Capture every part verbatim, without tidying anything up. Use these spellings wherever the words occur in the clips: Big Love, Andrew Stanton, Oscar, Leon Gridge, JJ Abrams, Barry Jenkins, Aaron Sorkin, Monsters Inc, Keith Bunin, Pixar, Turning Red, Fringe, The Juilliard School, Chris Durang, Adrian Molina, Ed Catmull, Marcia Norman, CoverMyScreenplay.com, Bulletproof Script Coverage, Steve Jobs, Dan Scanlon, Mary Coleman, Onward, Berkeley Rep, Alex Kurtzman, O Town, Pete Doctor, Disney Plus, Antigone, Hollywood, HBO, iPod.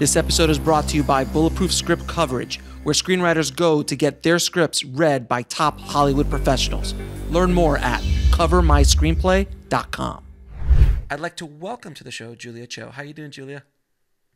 This episode is brought to you by Bulletproof Script Coverage, where screenwriters go to get their scripts read by top Hollywood professionals. Learn more at cover my screenplay dot com. I'd like to welcome to the show Julia Cho. How are you doing, Julia?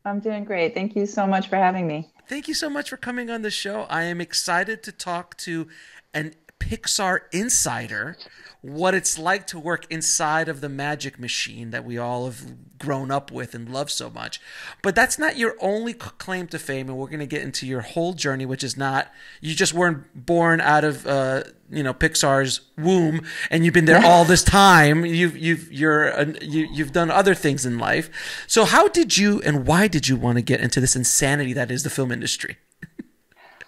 I'm doing great. Thank you so much for having me. Thank you so much for coming on the show. I am excited to talk to an Pixar insider, what it's like to work inside of the magic machine that we all have grown up with and love so much. But that's not your only claim to fame, and we're going to get into your whole journey, which is not, you just weren't born out of uh, you know, Pixar's womb and you've been there all this time. You've you've you're uh, you, you've done other things in life. So how did you and why did you want to get into this insanity that is the film industry?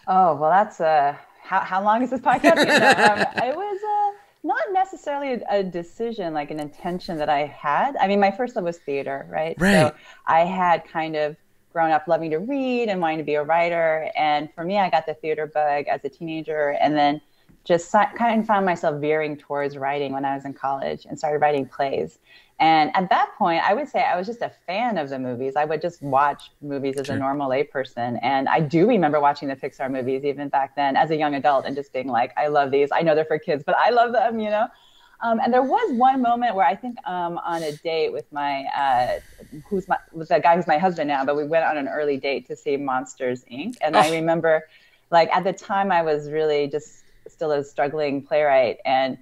Oh, well, that's a. Uh... How, how long is this podcast? um, it was uh, not necessarily a, a decision, like an intention that I had. I mean, my first love was theater, right? Right. So I had kind of grown up loving to read and wanting to be a writer. And for me, I got the theater bug as a teenager and then just si- kind of found myself veering towards writing when I was in college and started writing plays. And at that point, I would say I was just a fan of the movies. I would just watch movies as sure. a normal layperson. And I do remember watching the Pixar movies even back then as a young adult and just being like, I love these. I know they're for kids, but I love them, you know? Um, and there was one moment where I think um, on a date with my, uh, who's my, with a guy who's my husband now, but we went on an early date to see Monsters Incorporated. And oh. I remember, like, at the time I was really just still a struggling playwright. And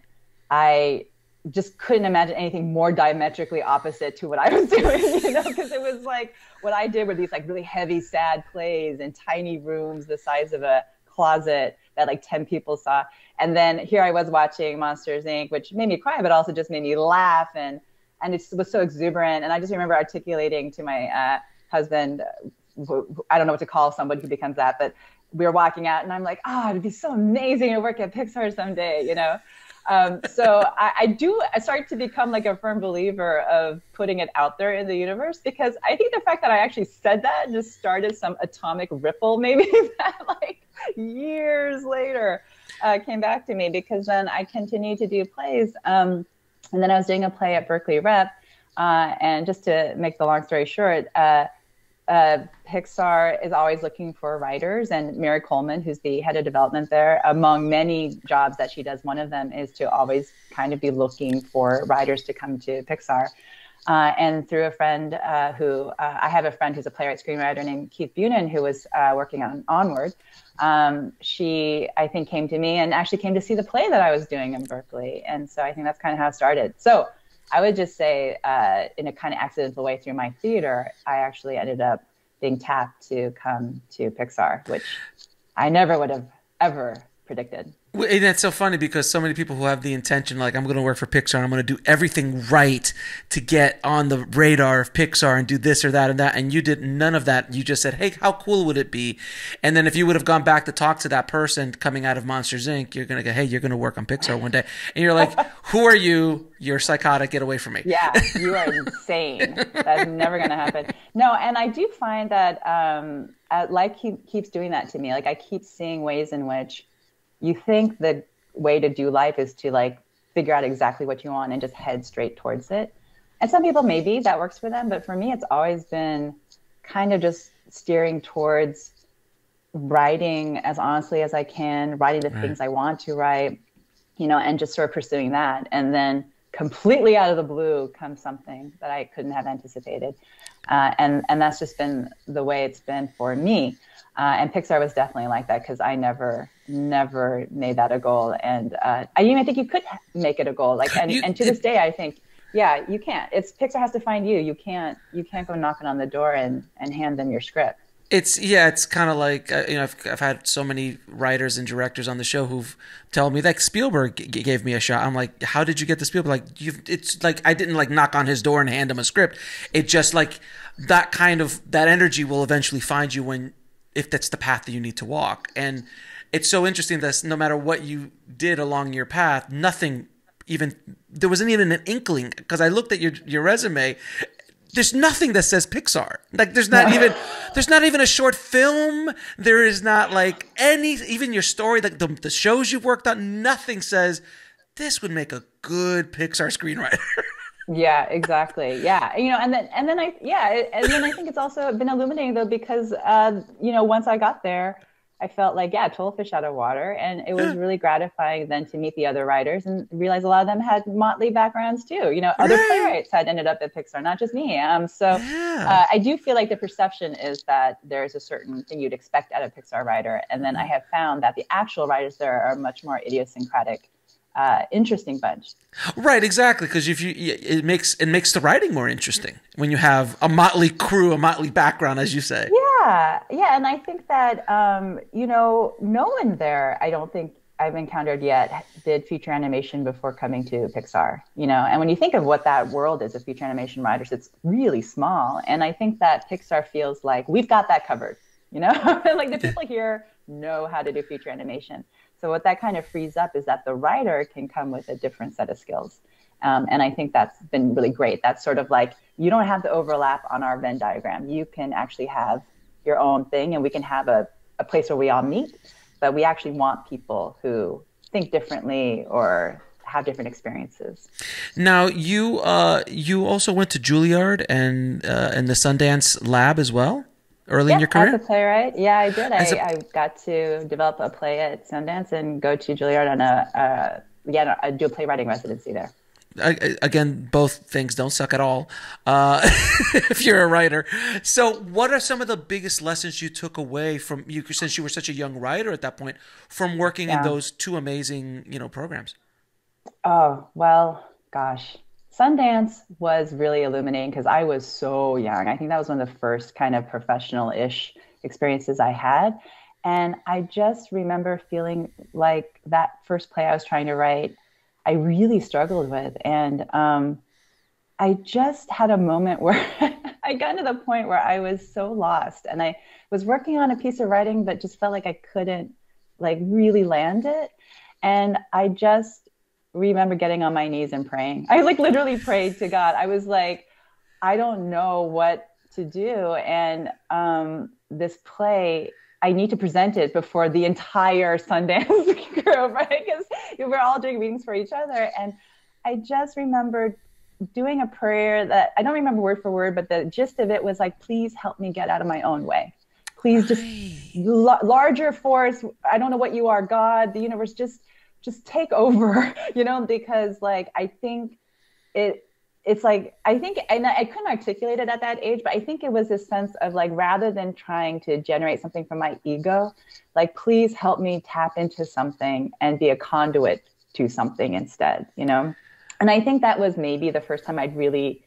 I just couldn't imagine anything more diametrically opposite to what I was doing, you know, because it was like what I did were these like really heavy, sad plays in tiny rooms the size of a closet that like ten people saw. And then here I was watching Monsters, Incorporated, which made me cry, but also just made me laugh. And, and it was so exuberant. And I just remember articulating to my uh, husband, who, who, I don't know what to call somebody who becomes that, but we were walking out and I'm like, oh, it'd be so amazing to work at Pixar someday, you know? Um, so I, I do I start to become like a firm believer of putting it out there in the universe, because I think the fact that I actually said that just started some atomic ripple maybe that like years later uh, came back to me, because then I continued to do plays. Um, and then I was doing a play at Berkeley Rep. Uh, and just to make the long story short, uh, uh, Pixar is always looking for writers, and Mary Coleman, who's the head of development there, among many jobs that she does, one of them is to always kind of be looking for writers to come to Pixar. Uh, and through a friend uh, who, uh, I have a friend who's a playwright screenwriter named Keith Bunin, who was uh, working on Onward. Um, she, I think, came to me and actually came to see the play that I was doing in Berkeley. And so I think that's kind of how it started. So I would just say uh, in a kind of accidental way through my theater, I actually ended up being tapped to come to Pixar, which I never would have ever predicted. And that's so funny, because so many people who have the intention, like, I'm going to work for Pixar, I'm going to do everything right to get on the radar of Pixar and do this or that and that. And you did none of that. You just said, hey, how cool would it be? And then if you would have gone back to talk to that person coming out of Monsters, Incorporated, you're going to go, hey, you're going to work on Pixar one day. And you're like, who are you? You're psychotic. Get away from me. Yeah, you are insane. That's never going to happen. No, and I do find that um, life keep, keeps doing that to me. Like, I keep seeing ways in which you think the way to do life is to like figure out exactly what you want and just head straight towards it. And some people, maybe that works for them, but for me, it's always been kind of just steering towards writing as honestly as I can, writing the right things I want to write, you know, and just sort of pursuing that. And then completely out of the blue comes something that I couldn't have anticipated. Uh, and, and that's just been the way it's been for me. Uh, and Pixar was definitely like that, because I never, never made that a goal. And uh, I didn't even think you could make it a goal. Like, and, you, and to this day, I think, yeah, you can't. It's Pixar has to find you. You can't, you can't go knocking on the door and, and hand them your script. It's, yeah, it's kind of like, uh, you know, I've, I've had so many writers and directors on the show who've told me, like, Spielberg g- gave me a shot. I'm like, how did you get the Spielberg? Like, you've, it's like, I didn't like knock on his door and hand him a script. It just like that kind of, that energy will eventually find you when, if that's the path that you need to walk. And it's so interesting that no matter what you did along your path, nothing even, there wasn't even an inkling, because I looked at your, your resume. There's nothing that says Pixar. Like, there's not even, there's not even a short film. There is not like any, even your story, like the, the shows you've worked on, nothing says this would make a good Pixar screenwriter. Yeah, exactly. Yeah. You know, and then, and then I, yeah. And then I think it's also been illuminating though, because, uh, you know, once I got there, I felt like, yeah, total fish out of water. And it was really gratifying then to meet the other writers and realize a lot of them had motley backgrounds too. You know, other playwrights had ended up at Pixar, not just me. Um, so yeah. uh, I do feel like the perception is that there's a certain thing you'd expect out of a Pixar writer. And then I have found that the actual writers there are much more idiosyncratic, uh, interesting bunch. Right, exactly. Because if you, it makes, it makes the writing more interesting when you have a motley crew, a motley background, as you say. Yeah. Yeah, yeah, and I think that, um, you know, no one there, I don't think I've encountered yet, did feature animation before coming to Pixar, you know, and when you think of what that world is of feature animation writers, it's really small, and I think that Pixar feels like we've got that covered, you know, like the people here know how to do feature animation, so what that kind of frees up is that the writer can come with a different set of skills. Um, and I think that's been really great. That's sort of like, you don't have to overlap on our Venn diagram. You can actually have your own thing, and we can have a, a place where we all meet, but we actually want people who think differently or have different experiences. Now, you uh, you also went to Juilliard and uh, and the Sundance Lab as well, early yeah, in your career? As a playwright, yeah, I did. I, a... I got to develop a play at Sundance and go to Juilliard on a, a yeah, I do a playwriting residency there. I, again, both things don't suck at all uh, if you're a writer. So what are some of the biggest lessons you took away from, you, since you were such a young writer at that point, from working yeah. in those two amazing, you know, programs? Oh, well, gosh. Sundance was really illuminating because I was so young. I think that was one of the first kind of professional-ish experiences I had. And I just remember feeling like that first play I was trying to write, I really struggled with. And um, I just had a moment where I got to the point where I was so lost, and I was working on a piece of writing, but just felt like I couldn't like really land it. And I just remember getting on my knees and praying. I like literally prayed to God. I was like, I don't know what to do. And um, this play, I need to present it before the entire Sundance group, right? Because we were all doing readings for each other. And I just remembered doing a prayer that, I don't remember word for word, but the gist of it was like, please help me get out of my own way. Please just, larger force, I don't know what you are, God, the universe, just just take over, you know? Because like, I think it, it's like, I think, and I couldn't articulate it at that age, but I think it was this sense of like, rather than trying to generate something from my ego, like, please help me tap into something and be a conduit to something instead, you know? And I think that was maybe the first time I'd really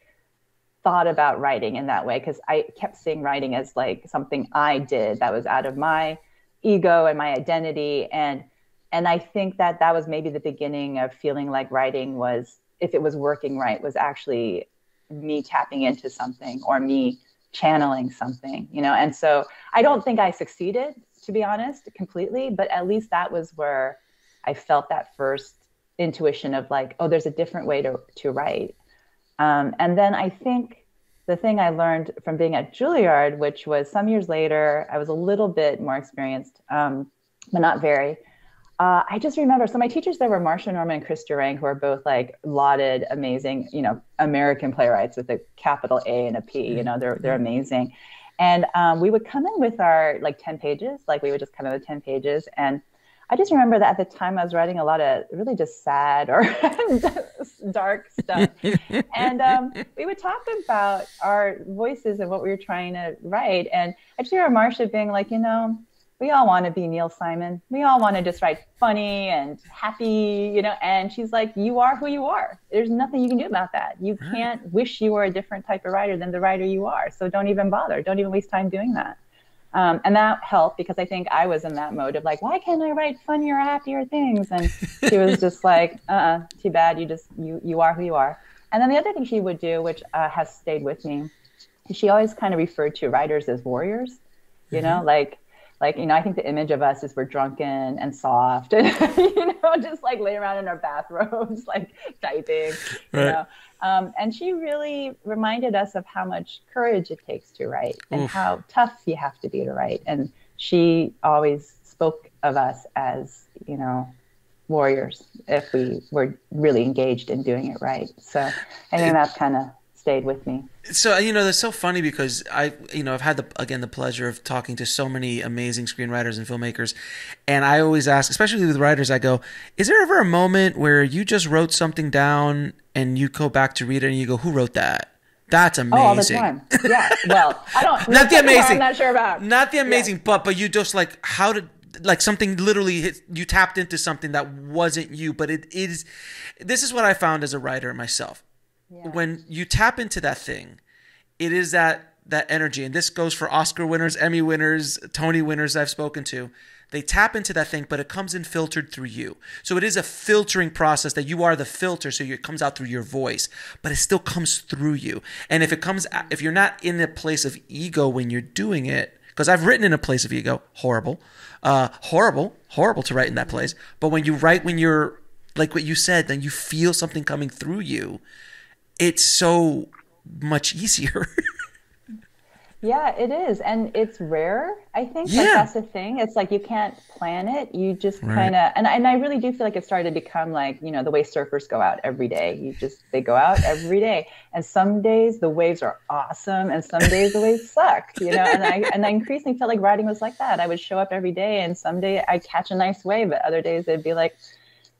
thought about writing in that way, because I kept seeing writing as like something I did that was out of my ego and my identity. And, and I think that that was maybe the beginning of feeling like writing was, if it was working right, was actually me tapping into something or me channeling something, you know? And so I don't think I succeeded, to be honest, completely, but at least that was where I felt that first intuition of like, oh, there's a different way to, to write. Um, and then I think the thing I learned from being at Juilliard, which was some years later, I was a little bit more experienced, um, but not very. Uh, I just remember, so my teachers there were Marcia Norman and Chris Durang, who are both like lauded, amazing, you know, American playwrights with a capital A and a P, you know, they're, they're amazing. And um, we would come in with our like ten pages, like we would just come in with ten pages. And I just remember that at the time I was writing a lot of really just sad or dark stuff. And um, we would talk about our voices and what we were trying to write. And I just remember Marcia being like, you know, we all want to be Neil Simon. We all want to just write funny and happy, you know, and she's like, you are who you are. There's nothing you can do about that. You can't wish you were a different type of writer than the writer you are. So don't even bother. Don't even waste time doing that. Um, and that helped because I think I was in that mode of like, why can't I write funnier, happier things? And she was just like, uh-uh, too bad. You just, you, you are who you are. And then the other thing she would do, which uh, has stayed with me, is she always kind of referred to writers as warriors, you know, mm-hmm. like, Like, you know, I think the image of us is we're drunken and soft and, you know, just like laying around in our bathrobes, like typing, right. you know. Um, and she really reminded us of how much courage it takes to write and Oof. how tough you have to be to write. And she always spoke of us as, you know, warriors if we were really engaged in doing it right. So I think that's kind of stayed with me. So, you know, that's so funny because I, you know, I've had the, again, the pleasure of talking to so many amazing screenwriters and filmmakers. And I always ask, especially with writers, I go, is there ever a moment where you just wrote something down and you go back to read it and you go, who wrote that? That's amazing. Oh, all the time. Yeah. Well, I don't, not the amazing, I'm not sure about. Not the amazing, yeah. but, but you just like, how did, like something literally hit, you tapped into something that wasn't you, but it is, this is what I found as a writer myself. Yeah. When you tap into that thing, it is that that energy. And this goes for Oscar winners, Emmy winners, Tony winners I've spoken to. They tap into that thing, but it comes in filtered through you. So it is a filtering process that you are the filter. So it comes out through your voice, but it still comes through you. And if it comes, if you're not in a place of ego when you're doing it, because I've written in a place of ego, horrible, uh, horrible, horrible to write in that place. But when you write, when you're like what you said, then you feel something coming through you. It's so much easier. Yeah, it is. And it's rare, I think. Yeah. Like, that's the thing. It's like you can't plan it. You just right. kind of, and, and I really do feel like it started to become like, you know, the way surfers go out every day. You just, they go out every day. And some days the waves are awesome and some days the waves suck, you know. And I, and I increasingly felt like writing was like that. I would show up every day and someday I'd catch a nice wave, but other days it'd be like,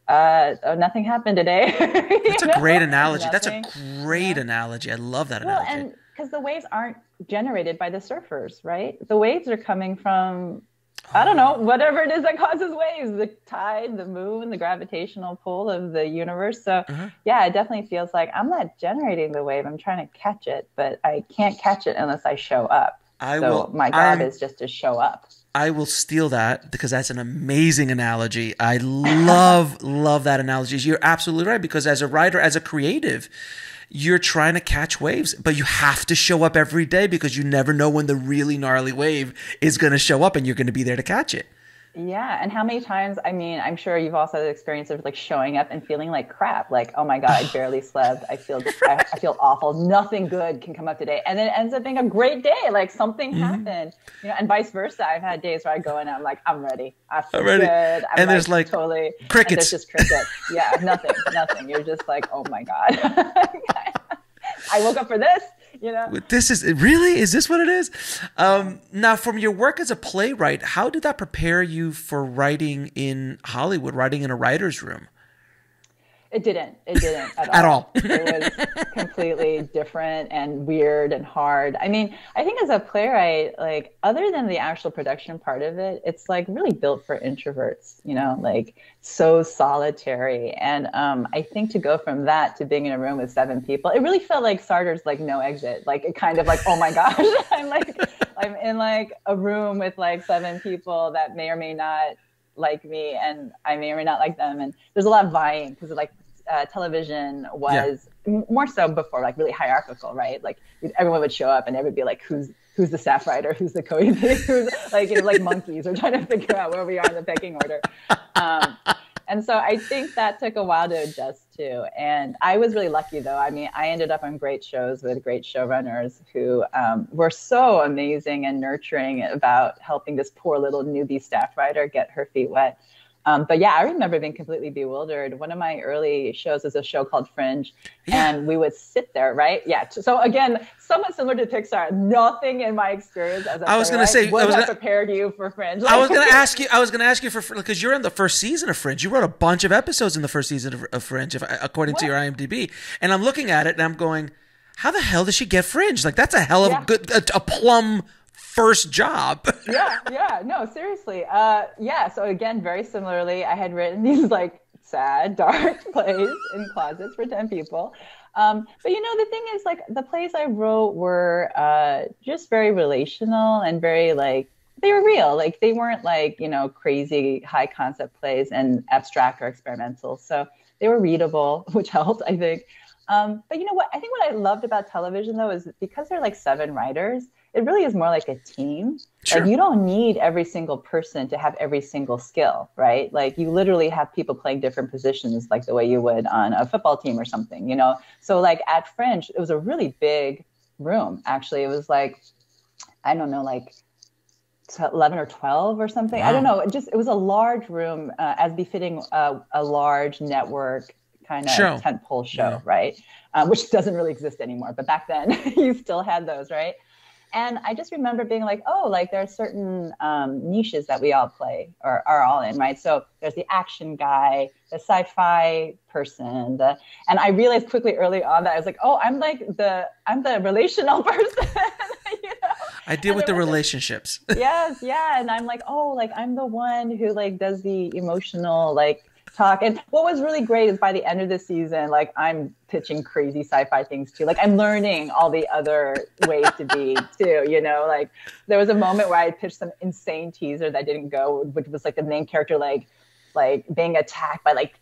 Uh, oh, nothing happened today. That's a great analogy. Nothing. That's a great yeah. analogy. I love that well, analogy. Well, and because the waves aren't generated by the surfers, right? The waves are coming from, oh. I don't know, whatever it is that causes waves, the tide, the moon, the gravitational pull of the universe. So uh-huh. yeah, it definitely feels like I'm not generating the wave. I'm trying to catch it, but I can't catch it unless I show up. I so will, my job I'm... is just to show up. I will steal that because that's an amazing analogy. I love, love that analogy. You're absolutely right because as a writer, as a creative, you're trying to catch waves, but you have to show up every day because you never know when the really gnarly wave is going to show up and you're going to be there to catch it. Yeah. And how many times, I mean, I'm sure you've also had the experience of like showing up and feeling like crap, like, oh my God, I barely slept. I feel, I, I feel awful. Nothing good can come up today. And then it ends up being a great day. Like something mm-hmm. happened, you know, and vice versa. I've had days where I go in and I'm like, I'm ready. I feel I'm ready. Good. I'm and like, there's like totally crickets. And there's just crickets. Yeah. Nothing, nothing. You're just like, oh my God, I woke up for this. You know? This is really, is this what it is? Um, now from your work as a playwright, how did that prepare you for writing in Hollywood, writing in a writer's room? It didn't, it didn't at, at all. all. It was completely different and weird and hard. I mean, I think as a playwright, like other than the actual production part of it, it's like really built for introverts, you know, like so solitary. And um, I think to go from that to being in a room with seven people, it really felt like Sartre's like no exit, like it kind of like, oh my gosh, I'm like, I'm in like a room with like seven people that may or may not like me and I may or may not like them. And there's a lot of vying because like uh, television was yeah. more so before like really hierarchical, right? Like everyone would show up and everybody would be like, who's who's the staff writer? Who's the co-editor? Who's like, you know, like monkeys or trying to figure out where we are in the pecking order. Um, and so I think that took a while to adjust to. And I was really lucky though. I mean, I ended up on great shows with great showrunners who um, were so amazing and nurturing about helping this poor little newbie staff writer get her feet wet. Um, but yeah, I remember being completely bewildered. One of my early shows was a show called Fringe, yeah. and we would sit there, right? Yeah. So again, somewhat similar to Pixar. Nothing in my experience as a I was going to say, would I was have gonna, prepared you for Fringe. Like, I was going to ask you. I was going to ask you for because you're in the first season of Fringe. You wrote a bunch of episodes in the first season of, of Fringe, if, according what? to your I M D B. And I'm looking at it and I'm going, how the hell did she get Fringe? Like that's a hell of yeah. a good a, a plum. First job. yeah, yeah, no, seriously. Uh, yeah, so again, very similarly, I had written these like sad, dark plays in closets for ten people. Um, but you know, the thing is like the plays I wrote were uh, just very relational and very like, they were real. Like they weren't like, you know, crazy high concept plays and abstract or experimental. So they were readable, which helped, I think. Um, but you know what, I think what I loved about television though, is because there are like seven writers, it really is more like a team. Sure. Like you don't need every single person to have every single skill, right? Like you literally have people playing different positions like the way you would on a football team or something, you know? So like at Fringe, it was a really big room. Actually, it was like, I don't know, like eleven or twelve or something. Wow. I don't know. It just, it was a large room, uh, as befitting a, a large network kind of tentpole show, yeah. right? Um, which doesn't really exist anymore. But back then, you still had those, right? And I just remember being like, oh, like there are certain um, niches that we all play or are all in, right? So there's the action guy, the sci-fi person, the, and I realized quickly early on that I was like, oh, I'm like the I'm the relational person. You know? I deal and with the relationships. Just, yes, yeah, and I'm like, oh, like I'm the one who like does the emotional like talk. And what was really great is by the end of the season, like I'm pitching crazy sci-fi things too. Like I'm learning all the other ways to be too, you know, like there was a moment where I pitched some insane teaser that didn't go, which was like the main character, like, like being attacked by like,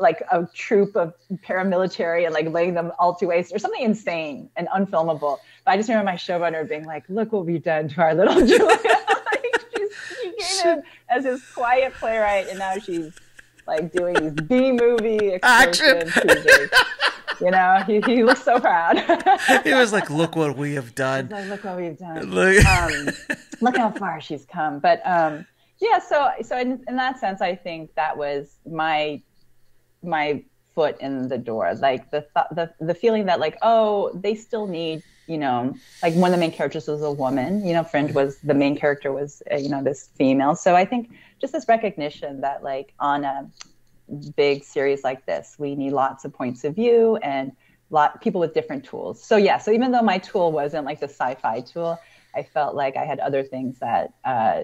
like a troop of paramilitary and like laying them all to waste or something insane and unfilmable. But I just remember my showrunner being like, look what we've done to our little Julia. Like she's, she came in as this quiet playwright and now she's like doing these B-movie excursions, you know, he, he was so proud. He was like, look what we have done. Like, look what we've done. Look. Um, look how far she's come. But um, yeah, so so in, in that sense, I think that was my my foot in the door. Like the th the the feeling that like, oh, they still need, you know, like one of the main characters was a woman. You know, Fringe was the main character was uh, you know, this female. So I think just this recognition that like on a big series like this, we need lots of points of view and lot people with different tools. So yeah, so even though my tool wasn't like the sci-fi tool, I felt like I had other things that uh,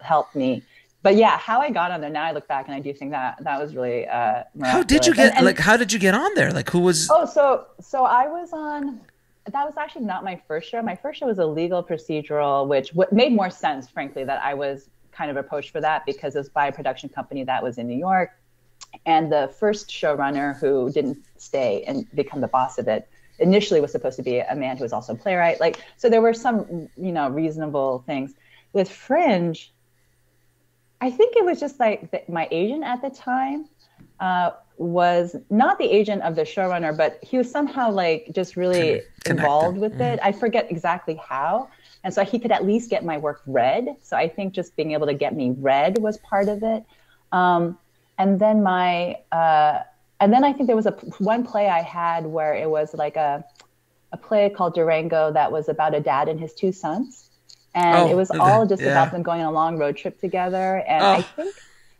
helped me. But yeah, how I got on there, now I look back and I do think that that was really uh, miraculous. How did you get and, and, like? How did you get on there? Like who was? Oh, so so I was on. That was actually not my first show. My first show was a legal procedural, which w made more sense, frankly, that I was kind of approached for that because it was by a production company that was in New York. And the first showrunner who didn't stay and become the boss of it initially was supposed to be a man who was also a playwright. Like, so there were some, you know, reasonable things. With Fringe, I think it was just like the, my agent at the time uh, was not the agent of the showrunner, but he was somehow like just really Connected. involved with mm. it. I forget exactly how. And so he could at least get my work read. So I think just being able to get me read was part of it. Um, and then my, uh, and then I think there was a one play I had where it was like a, a play called Durango that was about a dad and his two sons. And oh, it was all just yeah. about them going on a long road trip together. And oh. I think,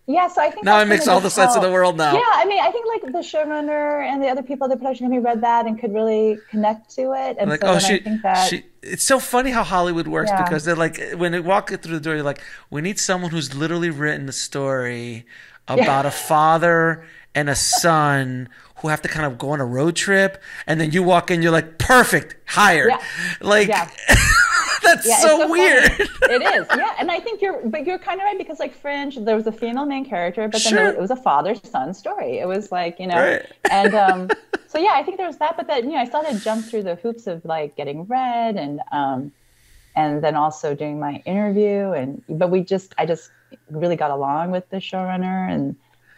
yeah, so I think now it makes all the sense in the world now. Yeah, I mean, I think like the showrunner and the other people, the production company read that and could really connect to it. And like, so oh, she, I think that she, it's so funny how Hollywood works yeah. because they're like, when they walk through the door, you're like, we need someone who's literally written a story about yeah. a father and a son who have to kind of go on a road trip. And then you walk in, you're like, perfect, hired. Yeah. Like. Yeah. That's yeah, so, so weird. It is, yeah. And I think you're, but you're kind of right because like Fringe, there was a female main character, but then sure. there was, it was a father-son story. It was like, you know, right. and um, so yeah, I think there was that. But then you know, I still had to jump through the hoops of like getting read and um, and then also doing my interview. And but we just, I just really got along with the showrunner and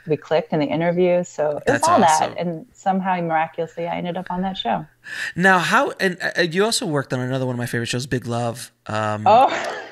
we clicked in the interview. So it was all awesome. that, and somehow miraculously, I ended up on that show. Now, how and uh, you also worked on another one of my favorite shows, Big Love. Um, oh,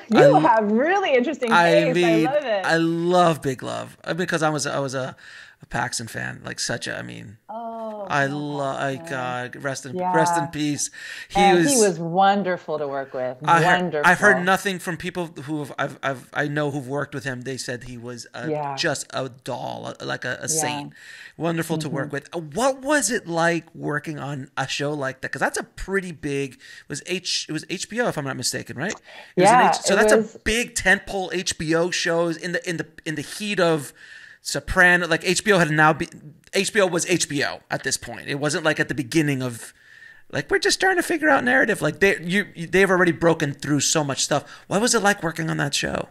you I, have really interesting taste. I, mean, I love it. I love Big Love because I was I was a, a Paxton fan, like such a. I mean, oh, I love. I God, rest in yeah. rest in peace. He and was he was wonderful to work with. I wonderful. Heard, I've heard nothing from people who have, I've I've I know who've worked with him. They said he was a, yeah. just a doll, like a, a yeah. saint. Wonderful mm-hmm. to work with. What was it like working on a show like? like that, because that's a pretty big was H it was H B O if I'm not mistaken, right? It yeah, was H, so that's was, a big tentpole H B O shows in the in the in the heat of Soprano. Like H B O had now be H B O was H B O at this point. It wasn't like at the beginning of like we're just trying to figure out narrative. Like they you they've already broken through so much stuff. What was it like working on that show?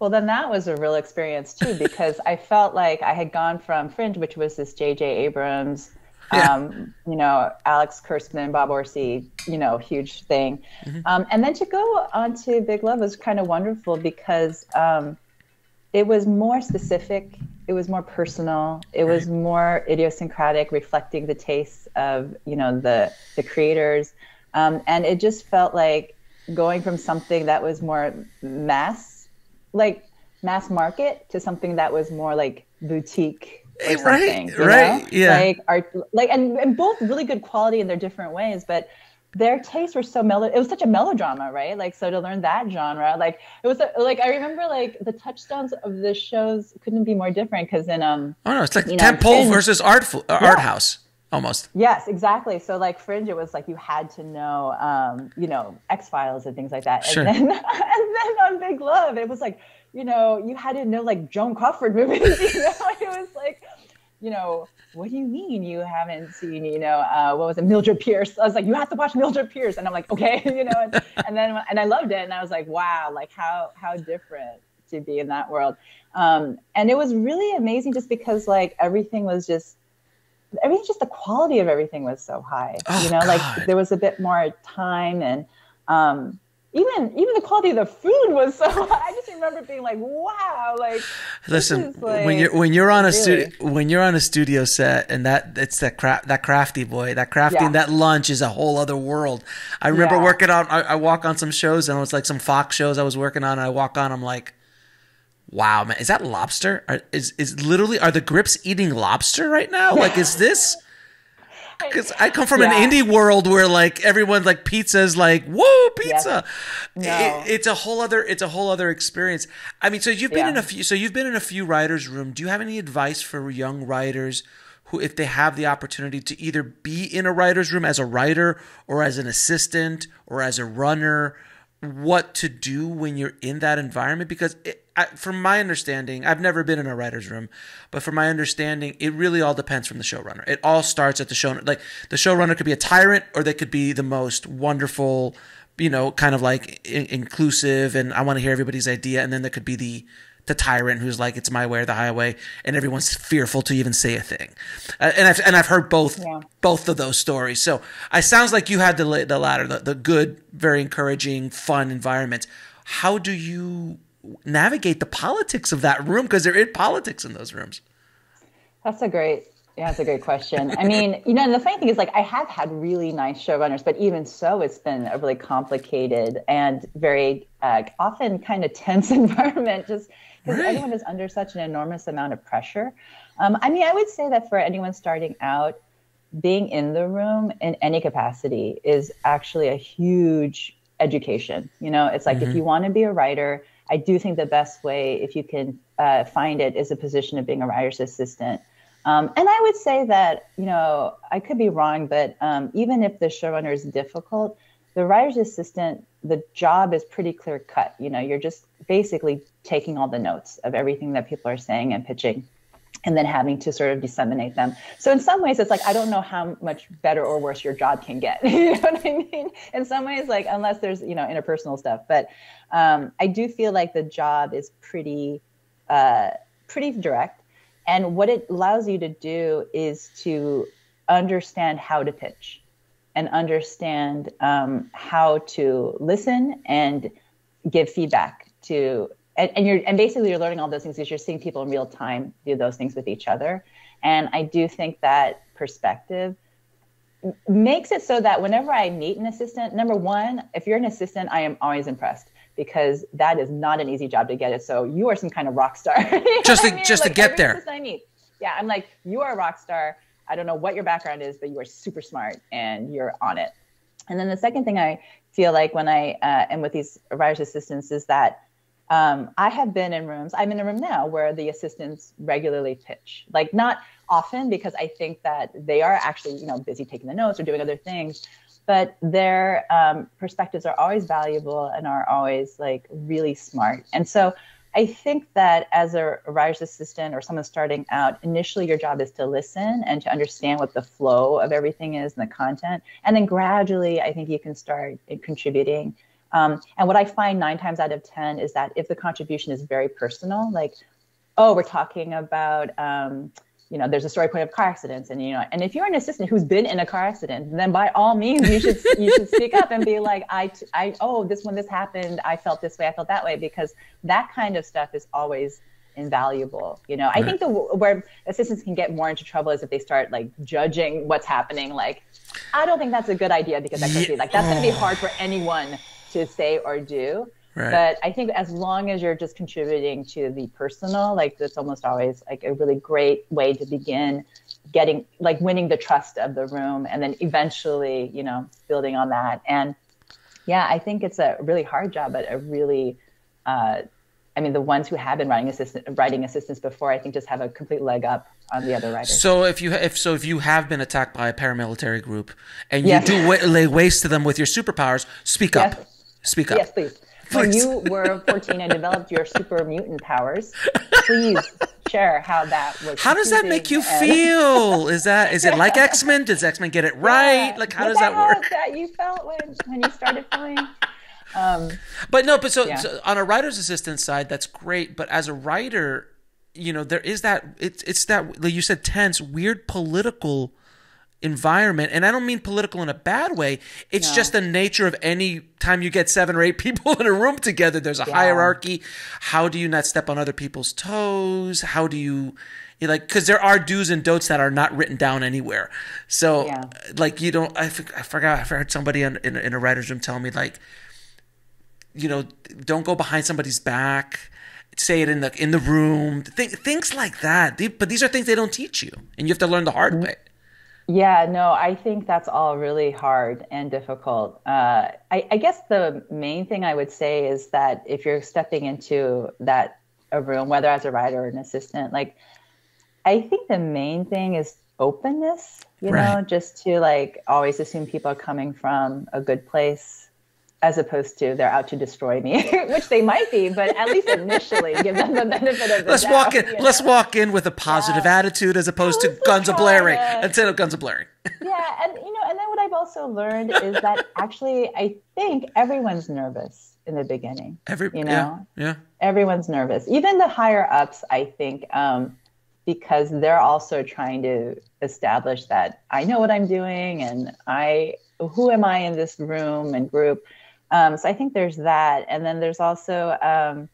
Well, then that was a real experience too because I felt like I had gone from Fringe, which was this J J Abrams. Yeah. Um, you know, Alex Kurtzman, Bob Orsi, you know, huge thing. Mm-hmm. um, and then to go on to Big Love was kind of wonderful because um, it was more specific. It was more personal. It right. was more idiosyncratic, reflecting the tastes of, you know, the, the creators. Um, and it just felt like going from something that was more mass, like mass market, to something that was more like boutique. Or right, you know? Right, yeah. Like art, like, and, and both really good quality in their different ways, but their tastes were so mellow. It was such a melodrama, right? Like, so to learn that genre, like it was a, like I remember like the touchstones of the shows couldn't be more different, because in um, oh no, it's like tentpole know, versus artful uh, yeah. art house almost. Yes, exactly. So like Fringe, it was like you had to know, um, you know, X-Files and things like that. Sure. And then, and then on Big Love, it was like, you know, you had to know like Joan Crawford movies, you know, it was like, you know, what do you mean you haven't seen, you know, uh, what was it, Mildred Pierce? I was like, you have to watch Mildred Pierce. And I'm like, okay, you know, and, and then, and I loved it. And I was like, wow, like how, how different to be in that world. Um, and it was really amazing just because like everything was just, everything, just the quality of everything was so high, oh, you know, God. Like there was a bit more time and, um, Even even the quality of the food was so. I just remember being like, "Wow!" Like, listen, like, when you're when you're on a really? studio when you're on a studio set, and that it's that craft that crafty boy that crafting yeah. that lunch is a whole other world. I remember yeah. working on. I, I walk on some shows, and it was like some Fox shows I was working on. And I walk on, I'm like, "Wow, man, is that lobster? Are, is is literally are the grips eating lobster right now? Like, is this?" Because I come from yeah. an indie world where like everyone's like pizza is like whoa pizza, yes. no. it, it's a whole other it's a whole other experience. I mean, so you've been yeah. in a few so you've been in a few writers' room. Do you have any advice for young writers who, if they have the opportunity to either be in a writers' room as a writer or as an assistant or as a runner, what to do when you're in that environment? Because it, I, from my understanding, I've never been in a writer's room, but from my understanding, it really all depends from the showrunner. It all starts at the showrunner. Like the showrunner could be a tyrant, or they could be the most wonderful, you know, kind of like in- inclusive, and I want to hear everybody's idea. And then there could be the the tyrant who's like, it's my way or the highway, and everyone's fearful to even say a thing. Uh, and I've and I've heard both yeah. both of those stories. So it sounds like you had the the latter, the, the good, very encouraging, fun environment. How do you navigate the politics of that room, because there is politics in those rooms? That's a great, yeah, that's a great question. I mean, you know, and the funny thing is, like, I have had really nice showrunners, but even so, it's been a really complicated and very uh, often kind of tense environment, just because right. everyone is under such an enormous amount of pressure. Um, I mean, I would say that for anyone starting out, being in the room in any capacity is actually a huge education. You know, it's like, mm-hmm. if you want to be a writer, I do think the best way, if you can uh, find it, is a position of being a writer's assistant. Um, and I would say that, you know, I could be wrong, but um, even if the showrunner is difficult, the writer's assistant, the job is pretty clear cut. You know, you're just basically taking all the notes of everything that people are saying and pitching, and then having to sort of disseminate them. So in some ways, it's like, I don't know how much better or worse your job can get. You know what I mean? In some ways, like, unless there's, you know, interpersonal stuff. But um, I do feel like the job is pretty, uh, pretty direct. And what it allows you to do is to understand how to pitch and understand um, how to listen and give feedback to. And, and you're and basically you're learning all those things because you're seeing people in real time do those things with each other. And I do think that perspective makes it so that whenever I meet an assistant, number one, if you're an assistant, I am always impressed, because that is not an easy job to get it. So you are some kind of rock star. Just to, I mean? just like to get there. I meet. Yeah, I'm like, you are a rock star. I don't know what your background is, but you are super smart and you're on it. And then the second thing I feel like when I uh, am with these writer's assistants is that Um, I have been in rooms, I'm in a room now where the assistants regularly pitch, like not often, because I think that they are actually, you know, busy taking the notes or doing other things, but their um, perspectives are always valuable and are always like really smart. And so I think that as a writer's assistant or someone starting out, initially your job is to listen and to understand what the flow of everything is and the content. And then gradually, I think you can start contributing. Um, and what I find nine times out of ten is that if the contribution is very personal, like, oh, we're talking about, um, you know, there's a story point of car accidents, and, you know, and if you're an assistant who's been in a car accident, then by all means, you should, you should speak up and be like, I, I, oh, this, when this happened, I felt this way, I felt that way, because that kind of stuff is always invaluable. You know, right. I think the, where assistants can get more into trouble is if they start like judging what's happening. Like, I don't think that's a good idea, because that could be like, that's going to be hard for anyone to say or do. Right. But I think as long as you're just contributing to the personal, like that's almost always like a really great way to begin getting, like winning the trust of the room and then eventually, you know, building on that. And yeah, I think it's a really hard job, but a really, uh, I mean, the ones who have been writing assistant, writing assistants before, I think just have a complete leg up on the other writers. So if you if so if you have been attacked by a paramilitary group and you yes. do wa- lay waste to them with your superpowers, speak yes. up, speak up. Yes, please. When you were fourteen and developed your super mutant powers, please share how that was. How does that make you and... feel? Is that is it like X-Men? Does X-Men get it right? Yeah. Like how Did does that, that work? That you felt when, when you started playing. Um, but no, but so, yeah. so on a writer's assistant side, that's great. But as a writer, you know, there is that it's it's that like you said, tense, weird political environment, and I don't mean political in a bad way. It's no. just the nature of any time you get seven or eight people in a room together, there's a yeah. hierarchy. How do you not step on other people's toes? How do you, you like, because there are do's and don'ts that are not written down anywhere. So, yeah. like, you don't, I, I forgot, I heard somebody in, in, in a writer's room tell me, like, you know, don't go behind somebody's back. Say it in the in the room. Th- things like that. They, but these are things they don't teach you, and you have to learn the hard mm-hmm. way. Yeah, no, I think that's all really hard and difficult. Uh, I, I guess the main thing I would say is that if you're stepping into that a room, whether as a writer or an assistant, like I think the main thing is openness, you right. know, just to like always assume people are coming from a good place as opposed to they're out to destroy me, which they might be, but at least initially give them the benefit of the let's doubt. Walk in, let's know? Walk in with a positive yeah. attitude as opposed to guns a-blaring instead of guns a-blaring. Yeah, and you know, and then what I've also learned is that actually I think everyone's nervous in the beginning. Every, you know? Yeah, yeah. Everyone's nervous. Even the higher ups, I think, um, because they're also trying to establish that I know what I'm doing and I who am I in this room and group. Um, so I think there's that. And then there's also, um,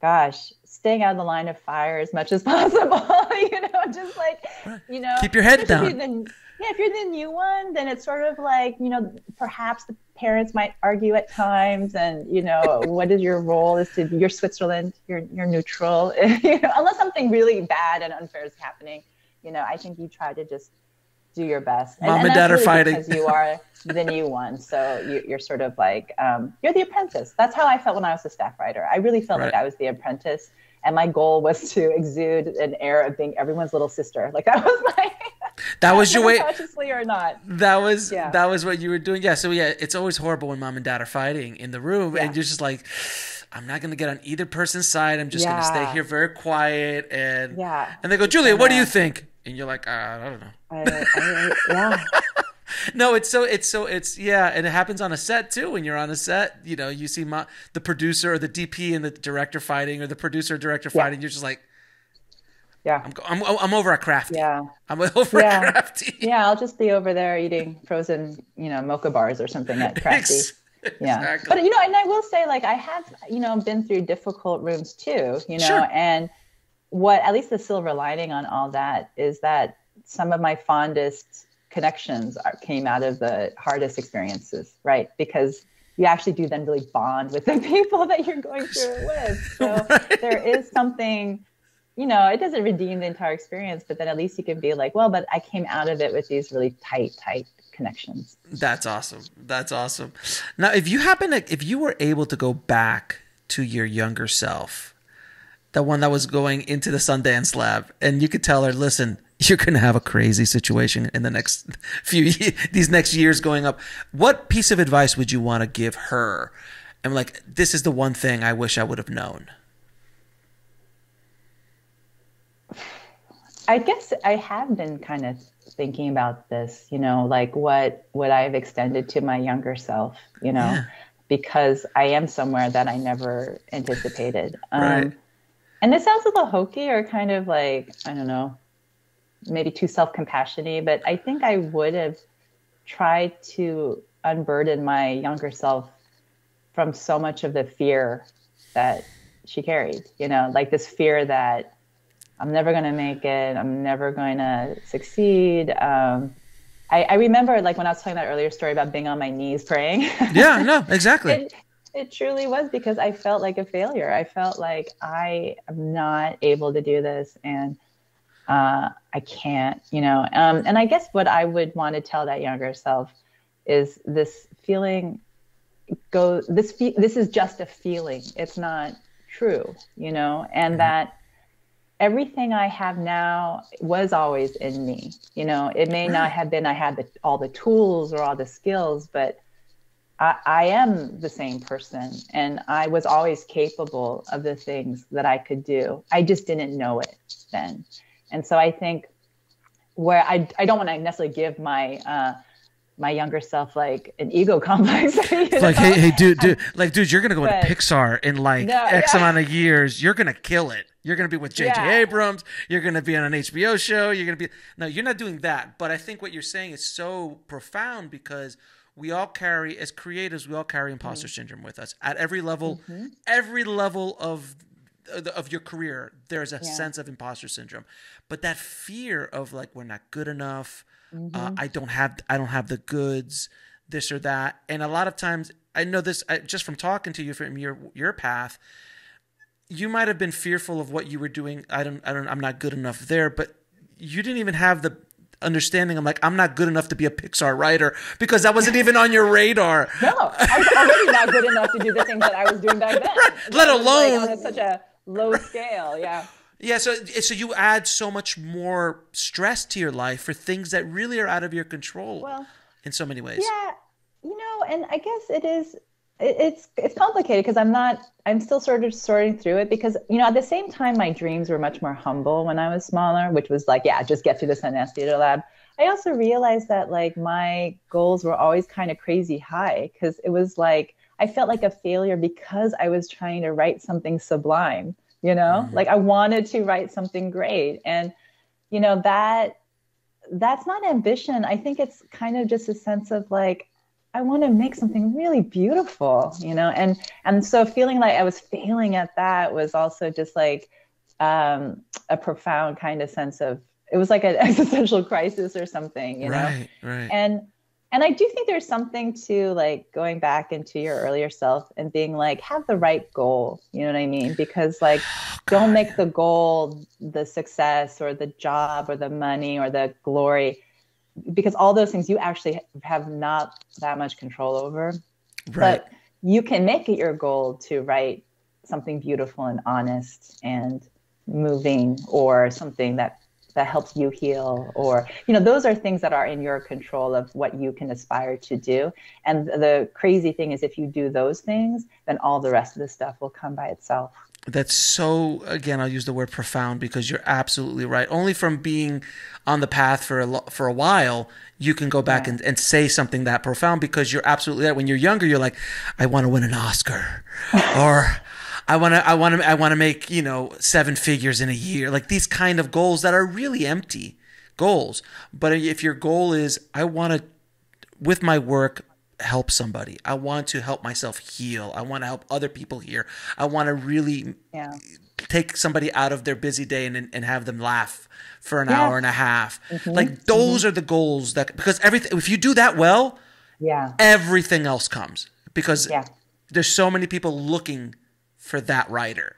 gosh, staying out of the line of fire as much as possible, you know, just like, you know. Keep your head down. If the, yeah, if you're the new one, then it's sort of like, you know, perhaps the parents might argue at times and, you know, what is your role is to, you're Switzerland, you're, you're neutral, you know, unless something really bad and unfair is happening, you know, I think you try to just do your best. Mom and, and, and dad really are fighting. Because you are the new one. So you, you're sort of like, um, you're the apprentice. That's how I felt when I was a staff writer. I really felt right. like I was the apprentice. And my goal was to exude an air of being everyone's little sister. Like that was my... That was your way. Consciously or not. That was, yeah. that was what you were doing. Yeah. So yeah, it's always horrible when mom and dad are fighting in the room. Yeah. And you're just like... I'm not going to get on either person's side. I'm just yeah. going to stay here very quiet. And yeah. and they go, Julia, what do you think? And you're like, uh, I don't know. I, I, yeah. No, it's so, it's so, it's, yeah. And it happens on a set too. When you're on a set, you know, you see my, the producer or the D P and the director fighting or the producer or director fighting. Yeah. You're just like, yeah, I'm, I'm, I'm over at Crafty. Yeah. I'm over yeah. at Crafty. Yeah. I'll just be over there eating frozen, you know, mocha bars or something at Crafty. Yeah, exactly. But you know, and I will say, like, I have, you know, been through difficult rooms too, you know, sure. and what at least the silver lining on all that is that some of my fondest connections are, came out of the hardest experiences, right? Because you actually do then really bond with the people that you're going through it with. So right. there is something, you know, it doesn't redeem the entire experience, but then at least you can be like, well, but I came out of it with these really tight, tight. connections. That's awesome. That's awesome. Now, if you happen to, if you were able to go back to your younger self, the one that was going into the Sundance Lab, and you could tell her, listen, you're going to have a crazy situation in the next few years, these next years going up. What piece of advice would you want to give her? And like, this is the one thing I wish I would have known. I guess I have been kind of thinking about this, you know, like what would I have extended to my younger self, you know, yeah. because I am somewhere that I never anticipated. Um, right. And this sounds a little hokey or kind of like, I don't know, maybe too self-compassion-y, but I think I would have tried to unburden my younger self from so much of the fear that she carried, you know, like this fear that I'm never going to make it. I'm never going to succeed. Um, I, I remember, like, when I was telling that earlier story about being on my knees praying. Yeah, no, exactly. it, it truly was, because I felt like a failure. I felt like I am not able to do this, and uh, I can't, you know. Um, and I guess what I would want to tell that younger self is this feeling go this fe- this is just a feeling. It's not true, you know, and that everything I have now was always in me. You know, it may not have been I had the, all the tools or all the skills, but I, I am the same person, and I was always capable of the things that I could do. I just didn't know it then. And so I think where I, I don't want to necessarily give my uh, my younger self like an ego complex. You know? Like, hey, hey, dude, dude, like, dude, you're going to go but, to Pixar in like no, X yeah. amount of years. You're going to kill it. You're going to be with J J yeah. Abrams. You're going to be on an H B O show. You're going to be, no, you're not doing that. But I think what you're saying is so profound, because we all carry, as creatives, we all carry imposter mm-hmm. syndrome with us at every level, mm-hmm. every level of, of your career. There's a yeah. sense of imposter syndrome, but that fear of like, we're not good enough. Mm-hmm. Uh, I don't have, I don't have the goods, this or that. And a lot of times, I know this I, just from talking to you from your, your path, you might have been fearful of what you were doing. I don't, I don't, I'm not good enough there, but you didn't even have the understanding. I'm like, I'm not good enough to be a Pixar writer, because that wasn't even on your radar. No, I was already not good enough to do the things that I was doing back then. Right. Let alone like on such a low right. scale. Yeah. Yeah, so so you add so much more stress to your life for things that really are out of your control well, in so many ways. Yeah, you know, and I guess it is, it, it's it's complicated, because I'm not, I'm still sort of sorting through it, because, you know, at the same time, my dreams were much more humble when I was smaller, which was like, yeah, just get through the Sundance Theater Lab. I also realized that, like, my goals were always kind of crazy high, because it was like, I felt like a failure because I was trying to write something sublime. You know, mm-hmm. like I wanted to write something great. And, you know, that that's not ambition. I think it's kind of just a sense of like, I want to make something really beautiful, you know, and and so feeling like I was failing at that was also just like um, a profound kind of sense of, it was like an existential crisis or something, you right, know, right. and And I do think there's something to like going back into your earlier self and being like, have the right goal. You know what I mean? Because like, oh, don't make the goal the success or the job or the money or the glory, because all those things you actually have not that much control over. Right. But you can make it your goal to write something beautiful and honest and moving, or something that that helps you heal, or, you know, those are things that are in your control of what you can aspire to do. And the crazy thing is, if you do those things, then all the rest of the stuff will come by itself. That's so, again, I'll use the word profound, because you're absolutely right. Only from being on the path for a, for a while, you can go back yeah. and, and say something that profound, because you're absolutely right. When you're younger, you're like, I want to win an Oscar, or I want to, I want to, I want to make, you know, seven figures in a year, like these kind of goals that are really empty goals. But if your goal is, I want to, with my work, help somebody, I want to help myself heal, I want to help other people heal, I want to really yeah. take somebody out of their busy day and and have them laugh for an yeah. hour and a half. Mm-hmm. Like those mm-hmm. are the goals that, because everything, if you do that well, yeah, everything else comes, because yeah. there's so many people looking for that writer.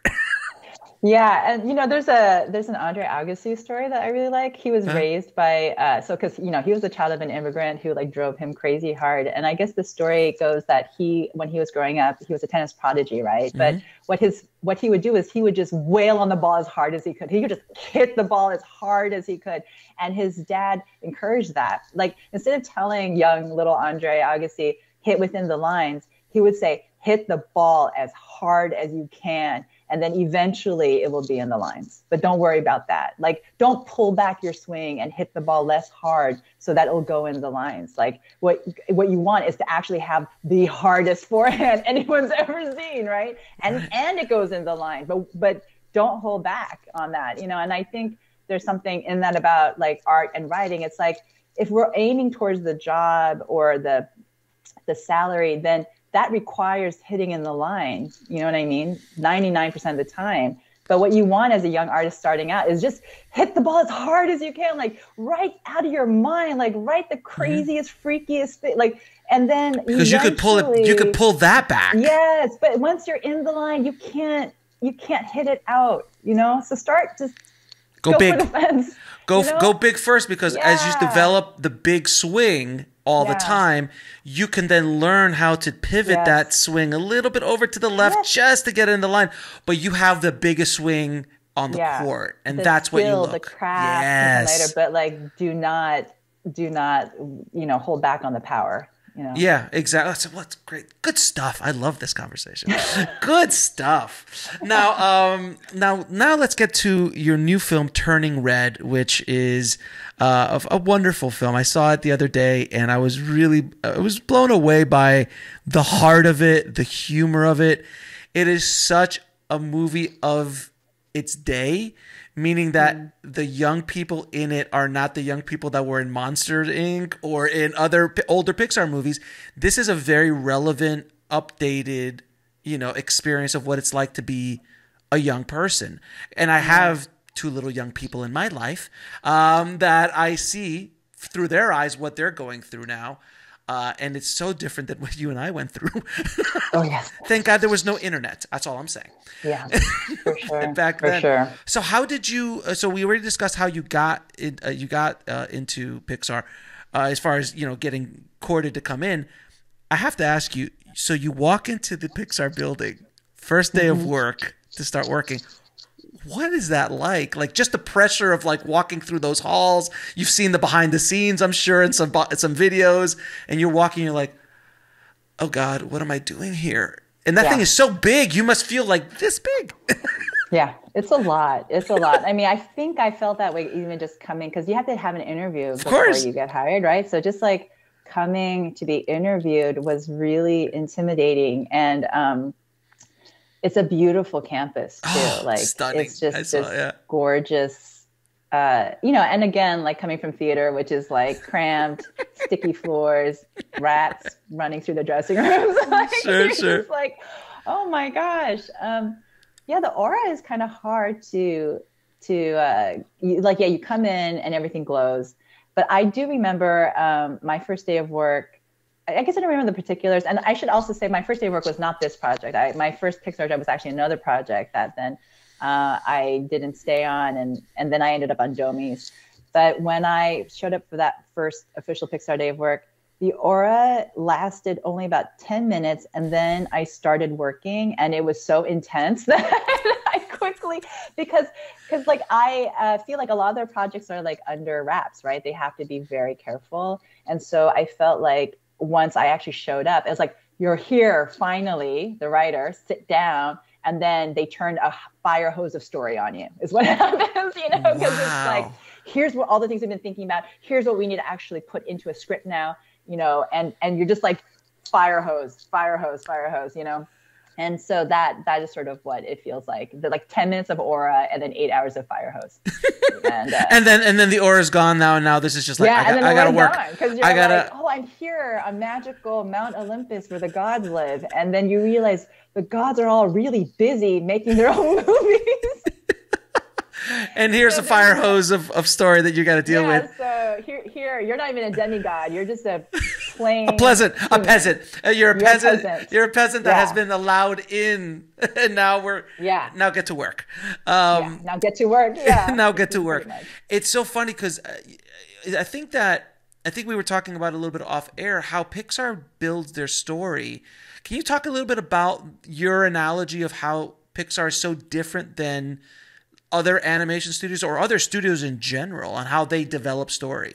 Yeah, and you know, there's a there's an Andre Agassi story that I really like. He was huh? raised by uh, so because you know he was the child of an immigrant who like drove him crazy hard. And I guess the story goes that he, when he was growing up, he was a tennis prodigy, right? Mm-hmm. But what his what he would do is he would just wail on the ball as hard as he could. He could just hit the ball as hard as he could, and his dad encouraged that. Like instead of telling young little Andre Agassi hit within the lines, he would say, hit the ball as hard as you can, and then eventually it will be in the lines. But don't worry about that. Like, don't pull back your swing and hit the ball less hard so that it'll go in the lines. Like, what what you want is to actually have the hardest forehand anyone's ever seen, right? And right. and it goes in the line. But but don't hold back on that, you know. And I think there's something in that about like art and writing. It's like if we're aiming towards the job or the the salary, then that requires hitting in the line, you know what I mean? ninety-nine percent of the time. But what you want as a young artist starting out is just hit the ball as hard as you can, like right out of your mind, like write the craziest, mm-hmm. freakiest thing, like, and then because you could pull it, you could pull that back. Yes, but once you're in the line, you can't, you can't hit it out, you know. So start just go, go big, for the fence, go you know? go big first, because yeah. as you develop the big swing all yeah. the time, you can then learn how to pivot yes. that swing a little bit over to the left yes. just to get in the line. But you have the biggest swing on the yeah. court, and the that's skill, what you look. The craft, yes. later, but like, do not, do not, you know, hold back on the power. You know? Yeah, exactly. That's, that's great. Good stuff. I love this conversation. Good stuff. Now, um, now, now, let's get to your new film, Turning Red, which is uh, a, a wonderful film. I saw it the other day, and I was really, I was blown away by the heart of it, the humor of it. It is such a movie of its day, meaning that mm. the young people in it are not the young people that were in Monsters Incorporated or in other older Pixar movies. This is a very relevant, updated, you know, experience of what it's like to be a young person. And I have two little young people in my life um, that I see through their eyes what they're going through now. Uh, and it's so different than what you and I went through. Oh, yes. Thank God there was no internet. That's all I'm saying. Yeah, for sure. Back for then. Sure. So how did you – so we already discussed how you got in, uh, you got uh, into Pixar uh, as far as, you know, getting courted to come in. I have to ask you, so you walk into the Pixar building, first day mm-hmm. of work to start working. What is that like? Like just the pressure of like walking through those halls. You've seen the behind the scenes, I'm sure, in some some videos, and you're walking, you're like, oh God, what am I doing here? And that yeah. thing is so big. You must feel like this big. Yeah, it's a lot. It's a lot. I mean, I think I felt that way even just coming, because you have to have an interview of before course. you get hired, right? So just like coming to be interviewed was really intimidating. And, um, it's a beautiful campus too. Oh, like stunning. It's just saw, this yeah. gorgeous, uh, you know, and again, like coming from theater, which is like cramped, sticky floors, rats running through the dressing rooms. Like, sure, sure. It's like, oh my gosh. Um, yeah. The aura is kind of hard to, to, uh, you, like, yeah, you come in and everything glows, but I do remember, um, my first day of work, I guess I don't remember the particulars. And I should also say my first day of work was not this project. I, my first Pixar job was actually another project that then uh, I didn't stay on. And, and then I ended up on Domi's. But when I showed up for that first official Pixar day of work, the aura lasted only about ten minutes. And then I started working. And it was so intense that I quickly, because because like I uh, feel like a lot of their projects are like under wraps, right? They have to be very careful. And so I felt like, once I actually showed up, it's like, you're here, finally, the writer, sit down. And then they turned a fire hose of story on you is what happens, you know, because wow. it's like, here's what all the things we've been thinking about. Here's what we need to actually put into a script now, you know, and, and you're just like fire hose, fire hose, fire hose, you know. And so that that is sort of what it feels like. The, like ten minutes of aura and then eight hours of fire hose. And, uh, and then and then the aura's gone now. And now this is just like, yeah, I, got, and then I gotta work. Gone, you're I gotta. Like, oh, I'm here on magical Mount Olympus where the gods live. And then you realize the gods are all really busy making their own movies. And here's so a fire hose of, of story that you got to deal yeah, with. So here, here, you're not even a demigod. You're just a plain... a pleasant, human. a peasant. You're a you're peasant. peasant. You're a peasant that yeah. has been allowed in. And now we're... Yeah. Now get to work. Um, yeah. Now get to work. Yeah. Now get to work. It's so funny because I think that... I think we were talking about a little bit off air how Pixar builds their story. Can you talk a little bit about your analogy of how Pixar is so different than... other animation studios or other studios in general on how they develop story?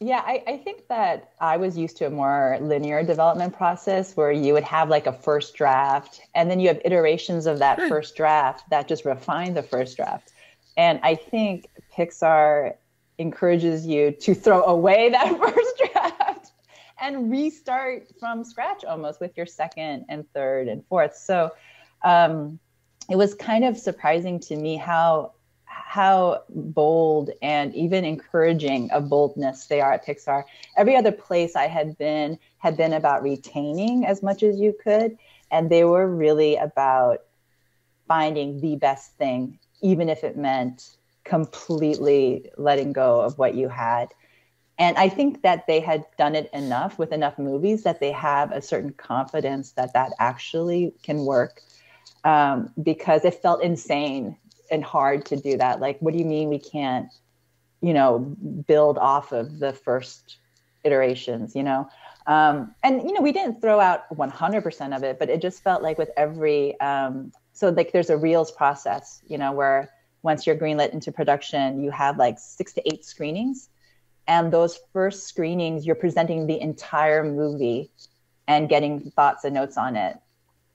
Yeah, I, I think that I was used to a more linear development process where you would have like a first draft and then you have iterations of that mm. first draft that just refine the first draft. And I think Pixar encourages you to throw away that first draft and restart from scratch almost with your second and third and fourth. So, um, it was kind of surprising to me how how bold and even encouraging of boldness they are at Pixar. Every other place I had been had been about retaining as much as you could. And they were really about finding the best thing, even if it meant completely letting go of what you had. And I think that they had done it enough with enough movies that they have a certain confidence that that actually can work, um, because it felt insane and hard to do that. Like, what do you mean we can't, you know, build off of the first iterations, you know? Um, and, you know, we didn't throw out one hundred percent of it, but it just felt like with every, um, so like there's a reels process, you know, where once you're greenlit into production, you have like six to eight screenings. And those first screenings, you're presenting the entire movie and getting thoughts and notes on it.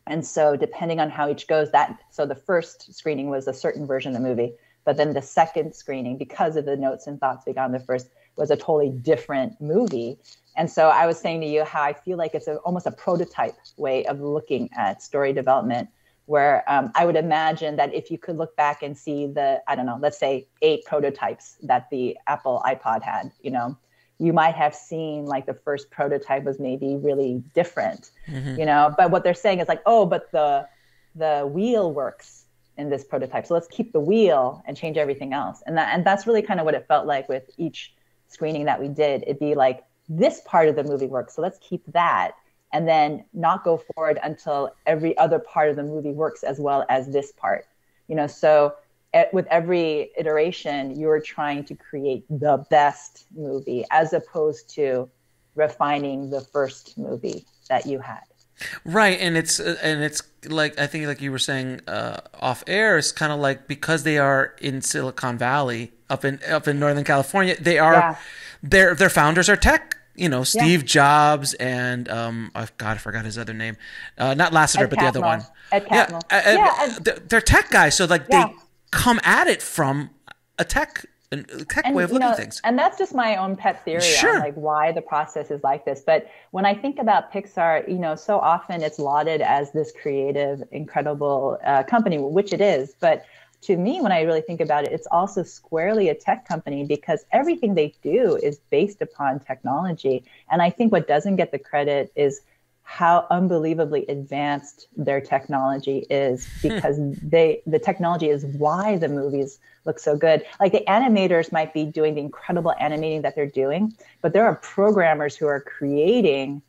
And so depending on how each goes, that, so the first screening was a certain version of the movie, but then the second screening, because of the notes and thoughts we got on the first, was a totally different movie. And so I was saying to you how I feel like it's a, almost a prototype way of looking at story development, where um, I would imagine that if you could look back and see the, I don't know, let's say eight prototypes that the Apple iPod had, you know, you might have seen like the first prototype was maybe really different, mm-hmm. you know, but what they're saying is like, oh, but the the wheel works in this prototype. So let's keep the wheel and change everything else. And that, and that's really kind of what it felt like with each screening that we did. It'd be like, this part of the movie works, so let's keep that. And then not go forward until every other part of the movie works as well as this part. You know, so at, with every iteration, you're trying to create the best movie as opposed to refining the first movie that you had. Right, and it's and it's like, I think like you were saying uh, off air, it's kind of like because they are in Silicon Valley, up in up in Northern California, they are yeah. their their founders are tech. You know, Steve yeah. Jobs and um, oh, God, I forgot his other name. Uh, not Lasseter, but Catmull. The other one. Ed Catmull. Yeah, Ed, yeah Ed, they're, they're tech guys, so like yeah. they come at it from a tech, a tech and, way of looking at things. And that's just my own pet theory sure. on like why the process is like this. But when I think about Pixar, you know, so often it's lauded as this creative, incredible uh, company, which it is. But to me, when I really think about it, it's also squarely a tech company because everything they do is based upon technology. And I think what doesn't get the credit is how unbelievably advanced their technology is, because they the technology is why the movies look so good. Like the animators might be doing the incredible animating that they're doing, but there are programmers who are creating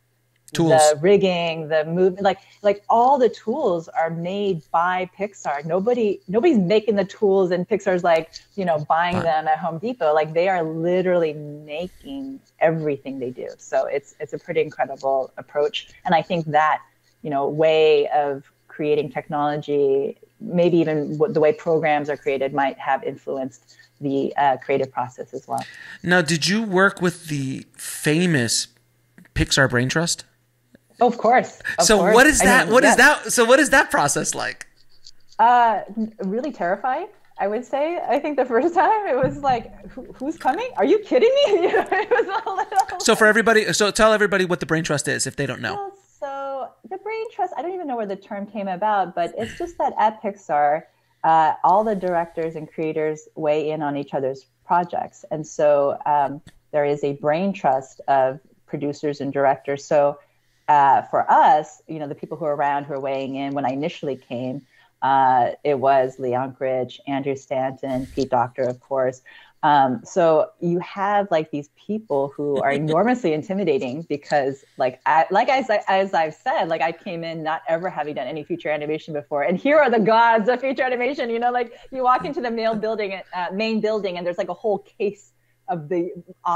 tools. The rigging, the movement, like like all the tools are made by Pixar. Nobody, nobody's making the tools, and Pixar's like, you know, buying right. them at Home Depot. Like they are literally making everything they do. So it's it's a pretty incredible approach, and I think that, you know, way of creating technology, maybe even the way programs are created, might have influenced the uh, creative process as well. Now, did you work with the famous Pixar Brain Trust? Oh, of course. Of so course. What is that? I mean, what yeah. is that? So what is that process like? Uh, really terrifying, I would say. I think the first time it was like, Who, who's coming? Are you kidding me? You know, it was a little... So for everybody, so tell everybody what the Brain Trust is if they don't know. Well, so the Brain Trust, I don't even know where the term came about, but it's just that at Pixar, uh, all the directors and creators weigh in on each other's projects. And so um, there is a Brain Trust of producers and directors. So Uh, for us, you know, the people who are around who are weighing in, when I initially came, uh, it was Leon Gridge, Andrew Stanton, Pete Doctor, of course. Um, so you have like these people who are enormously intimidating because like, I, like I, as I've said, like I came in not ever having done any feature animation before. And here are the gods of feature animation, you know, like you walk into the main building, uh, main building and there's like a whole case of the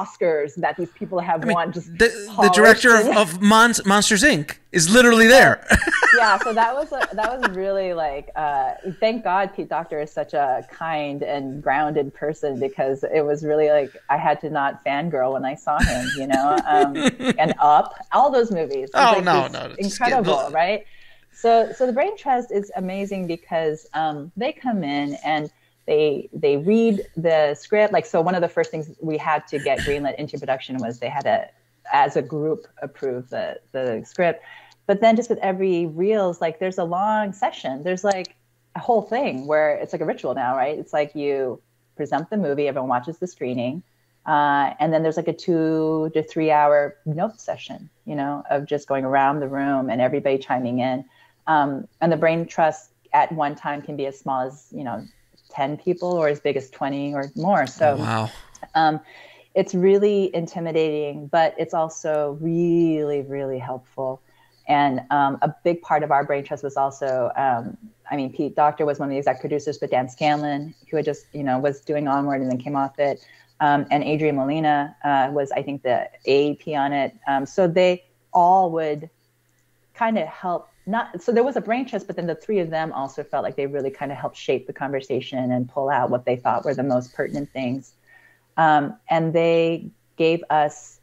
Oscars that these people have I mean, won. Just the, the director of, of Mon Monsters Incorporated is literally there. Yeah, so that was a, that was really like, uh, thank God Pete Doctor is such a kind and grounded person, because it was really like, I had to not fangirl when I saw him, you know, um, and Up, all those movies. Oh, like no, no. Incredible, right? So, so the Brain Trust is amazing because um, they come in and They they read the script. Like, so one of the first things we had to get greenlit into production was they had to, as a group, approve the, the script. But then just with every reels, like there's a long session. There's like a whole thing where it's like a ritual now, right? It's like you present the movie, everyone watches the screening. Uh, and then there's like a two to three hour note session, you know, of just going around the room and everybody chiming in. Um, and the Brain Trust at one time can be as small as, you know, ten people or as big as twenty or more. So, oh, wow. um, it's really intimidating, but it's also really, really helpful. And um, a big part of our brain trust was also, um, I mean, Pete Doctor was one of the exec producers, but Dan Scanlon, who had just, you know, was doing Onward and then came off it. Um, and Adrian Molina uh, was, I think, the A P on it. Um, so they all would kind of help. Not so there was a brain trust, but then the three of them also felt like they really kind of helped shape the conversation and pull out what they thought were the most pertinent things. Um, and they gave us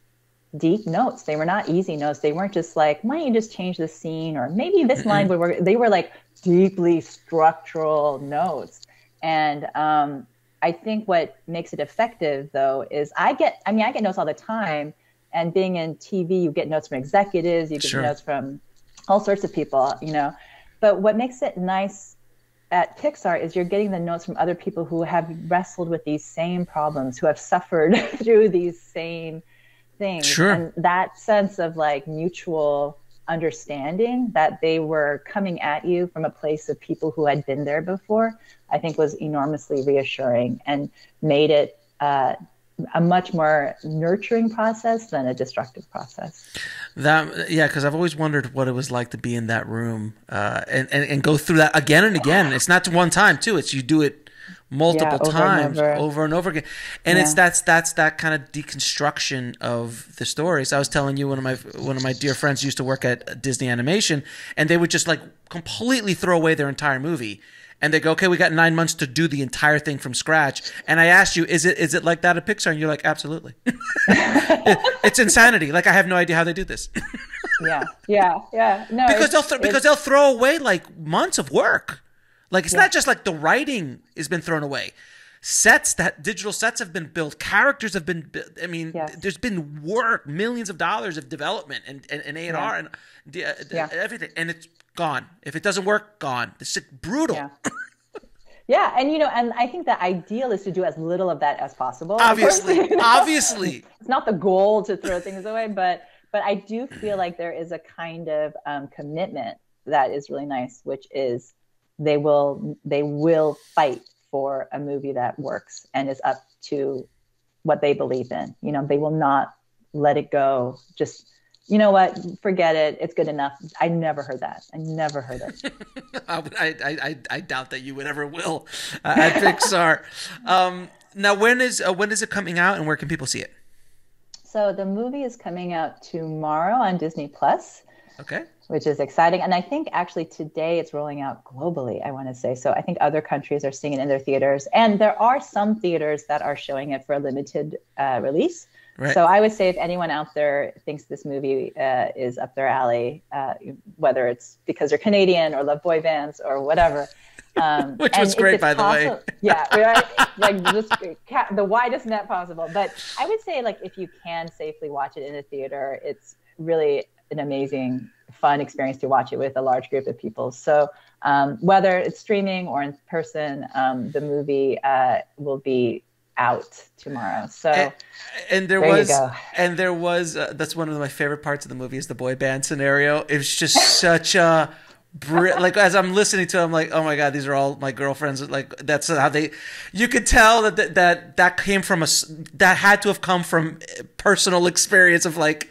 deep notes. They were not easy notes. They weren't just like, why don't you just change the scene? Or maybe this line would work. They were like deeply structural notes. And um, I think what makes it effective, though, is I get, I mean, I get notes all the time. And being in T V, you get notes from executives, you get sure. notes from all sorts of people, you know. But what makes it nice at Pixar is you're getting the notes from other people who have wrestled with these same problems, who have suffered through these same things. Sure. And that sense of like mutual understanding that they were coming at you from a place of people who had been there before, I think was enormously reassuring and made it uh, a much more nurturing process than a destructive process. That, yeah, because I've always wondered what it was like to be in that room uh, and, and, and go through that again and again. It's not one time, too. It's you do it multiple yeah, over times and over. over and over again. And yeah. it's that's that's that kind of deconstruction of the stories. I was telling you one of my one of my dear friends used to work at Disney Animation, and they would just like completely throw away their entire movie. And they go, okay, we got nine months to do the entire thing from scratch. And I asked you, is it is it like that at Pixar? And you're like, absolutely. it, it's insanity. Like, I have no idea how they do this. yeah, yeah, yeah. No, because they'll th because they'll throw away like months of work. Like, it's yeah. not just like the writing has been thrown away. Sets, that digital sets have been built. Characters have been built. I mean, yes. there's been work, millions of dollars of development and A and R and, and, yeah. and the, the, yeah. everything. And it's gone. If it doesn't work, gone. It's brutal. Yeah. yeah. And, you know, and I think the ideal is to do as little of that as possible. Obviously. You know? Obviously. It's not the goal to throw things away, but, but I do feel like there is a kind of um, commitment that is really nice, which is they will, they will fight for a movie that works and is up to what they believe in. You know, they will not let it go. Just, you know what? Forget it. It's good enough. I never heard that. I never heard it. I, I, I doubt that you would ever will uh, at Pixar. um, now, when is uh, when is it coming out, and where can people see it? So the movie is coming out tomorrow on Disney Plus. Okay. Which is exciting. And I think actually today it's rolling out globally, I want to say. So I think other countries are seeing it in their theaters. And there are some theaters that are showing it for a limited uh, release. Right. So I would say if anyone out there thinks this movie uh, is up their alley, uh, whether it's because you're Canadian or love boy bands or whatever. Um, Which was great, by the way. Yeah, we are, like just the widest net possible. But I would say like if you can safely watch it in a theater, it's really an amazing, fun experience to watch it with a large group of people. So um, whether it's streaming or in person, um, the movie uh, will be out tomorrow. So and, and there, there was and there was uh, that's one of my favorite parts of the movie is the boy band scenario. It was just such a like as I'm listening to it, I'm like, oh my god, these are all my girlfriends. Like that's how they. You could tell that that that, that came from a that had to have come from personal experience of like,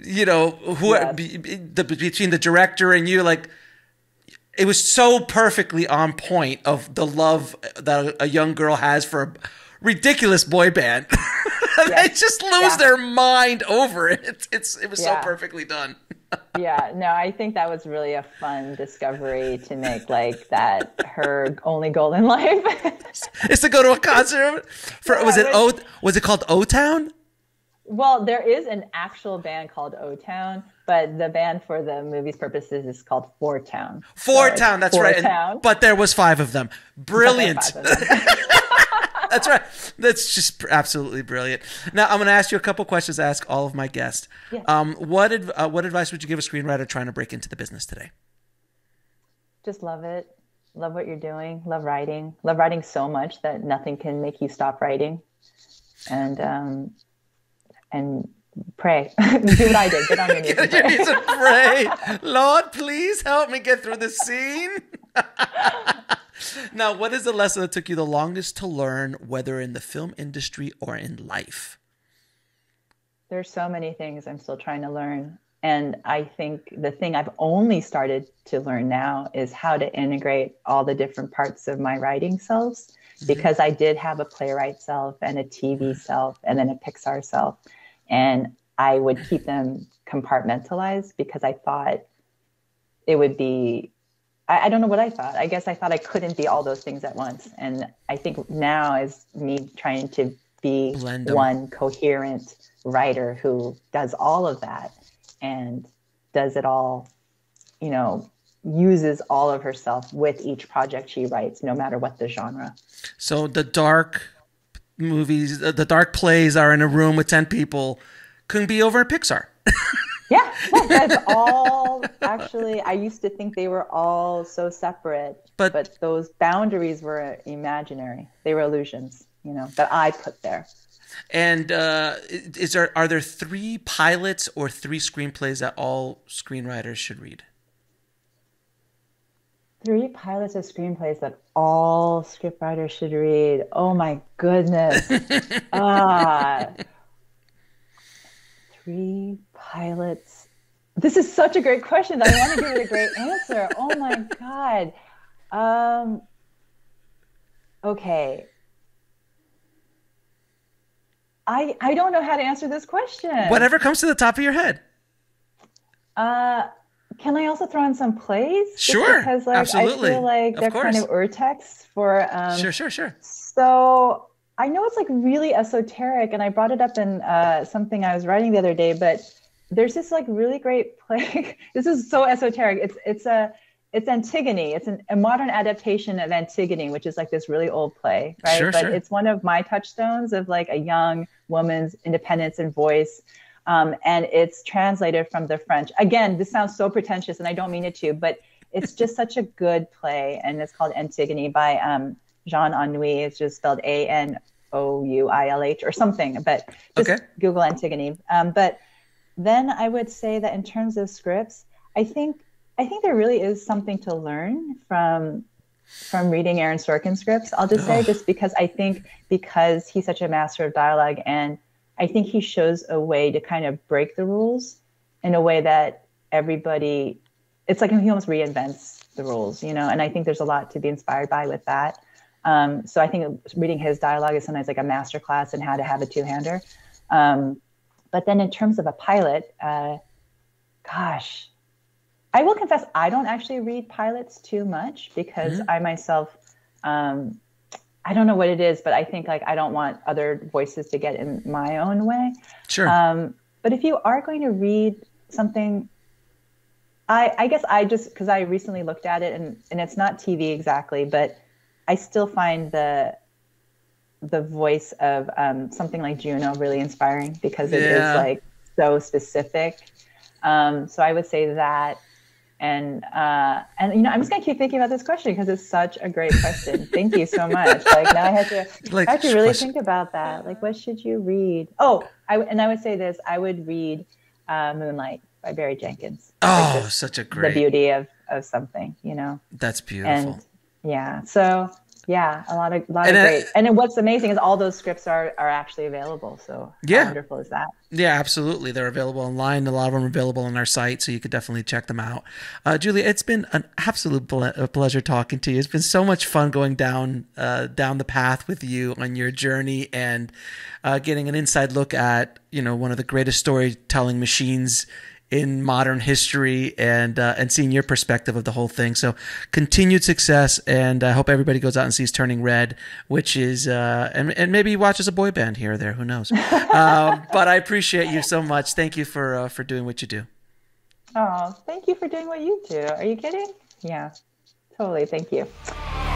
you know, who yes. be, be, the, between the director and you. Like it was so perfectly on point of the love that a young girl has for a ridiculous boy band. Yes. They just lose yeah. their mind over it. It's, it's it was yeah. so perfectly done. Yeah, no, I think that was really a fun discovery to make, like that her only goal in life is to go to a concert. For, yeah, was it O? Was it called O Town? Well, there is an actual band called O Town, but the band for the movie's purposes is called Four Town. Four so Town, that's Four right. Town. And, but there was five of them. Brilliant. That's right. That's just absolutely brilliant. Now, I'm going to ask you a couple questions. I ask all of my guests. Yeah. Um, what adv uh, what advice would you give a screenwriter trying to break into the business today? Just love it. Love what you're doing. Love writing. Love writing so much that nothing can make you stop writing. And um, and pray. Do what I did. Get on your knees and pray. Lord, please help me get through this scene. Now, what is the lesson that took you the longest to learn, whether in the film industry or in life? There's so many things I'm still trying to learn. And I think the thing I've only started to learn now is how to integrate all the different parts of my writing selves, because I did have a playwright self and a T V self and then a Pixar self. And I would keep them compartmentalized because I thought it would be, I, I don't know what I thought. I guess I thought I couldn't be all those things at once. And I think now is me trying to be one coherent writer who does all of that and does it all, you know, uses all of herself with each project she writes, no matter what the genre. So the dark movies, the dark plays are in a room with ten people. Couldn't be over at Pixar. Yeah, well, that's all. Actually, I used to think they were all so separate, but, but those boundaries were imaginary. They were illusions, you know, that I put there. And uh, is there are there three pilots or three screenplays that all screenwriters should read? Three pilots or screenplays that all scriptwriters should read. Oh my goodness! Ah, three pilots. This is such a great question that I want to give it a great answer. Oh my god. Um, okay. I, I don't know how to answer this question. Whatever comes to the top of your head. Uh, can I also throw in some plays? Sure, because, like, absolutely. I feel like they're kind of urtext for... Um, sure, sure, sure. So I know it's like really esoteric, and I brought it up in uh, something I was writing the other day, but there's this like really great play. This is so esoteric. It's, it's, a, it's Antigone. It's an, a modern adaptation of Antigone, which is like this really old play, right? Sure, but sure. It's one of my touchstones of like a young... woman's independence and voice. Um, and it's translated from the French. Again, this sounds so pretentious and I don't mean it to, but it's just such a good play. And it's called Antigone by um, Jean Anouilh. It's just spelled A N O U I L H or something, but just okay. Google Antigone. Um, but then I would say that in terms of scripts, I think I think there really is something to learn from from reading Aaron Sorkin scripts, I'll just say, just because I think because he's such a master of dialogue, and I think he shows a way to kind of break the rules in a way that everybody, it's like he almost reinvents the rules, you know, and I think there's a lot to be inspired by with that. Um, so I think reading his dialogue is sometimes like a masterclass in how to have a two-hander. Um, but then in terms of a pilot, uh, gosh, I will confess, I don't actually read pilots too much because mm-hmm. I myself, um, I don't know what it is, but I think like I don't want other voices to get in my own way. Sure. Um, but if you are going to read something, I, I guess I just, because I recently looked at it and, and it's not T V exactly, but I still find the the voice of um, something like Juno really inspiring because it yeah. is like so specific. Um, so I would say that. And, uh, and, you know, I'm just going to keep thinking about this question because it's such a great question. Thank you so much. Like, now I have to, like, I have to really question. think about that. Like, what should you read? Oh, I, and I would say this, I would read uh, Moonlight by Barry Jenkins. Oh, like just, such a great. The beauty of, of something, you know. That's beautiful. And, yeah. So, yeah, a lot of, lot and of I, great. And then what's amazing is all those scripts are, are actually available. So yeah. How wonderful is that? Yeah, absolutely. They're available online. A lot of them are available on our site, so you could definitely check them out. Uh, Julia, it's been an absolute ble- a pleasure talking to you. It's been so much fun going down uh, down the path with you on your journey and uh, getting an inside look at, you know, one of the greatest storytelling machines in modern history, and uh, and seeing your perspective of the whole thing. So continued success, and I hope everybody goes out and sees Turning Red, which is uh, and, and maybe watches a boy band here or there, who knows. uh, but I appreciate you so much. Thank you for uh, for doing what you do. Oh, thank you for doing what you do. Are you kidding? Yeah, totally. Thank you.